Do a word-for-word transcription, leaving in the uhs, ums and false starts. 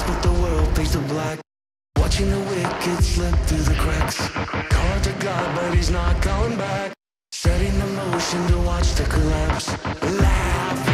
lost, but the world fades to black. Watching the wicked slip through the cracks. Call to God, but he's not calling back. Setting the motion to watch the collapse. Laugh.